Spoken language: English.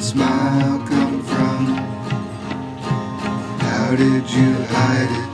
Smile come from? How did you hide it?